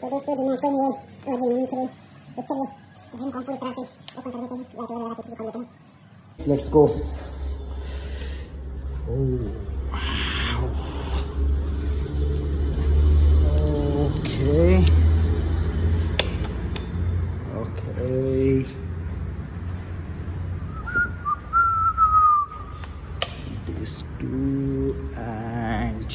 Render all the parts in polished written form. तो दोस्तों gym match कोई नहीं है और जिम नहीं करे तो चलिए जिम को पूरी तरह से ओपन कर देते हैं, लाइट वगैरह लगा के कर लेते हैं। Let's go. This two and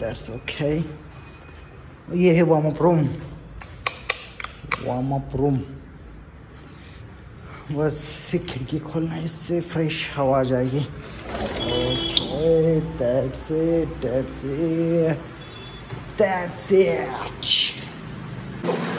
that's okay. ये है warm up room, warm up room. बस खिड़की खोलना, इससे फ्रेश हवा जाएगी। Okay that's it, that's it, that's it.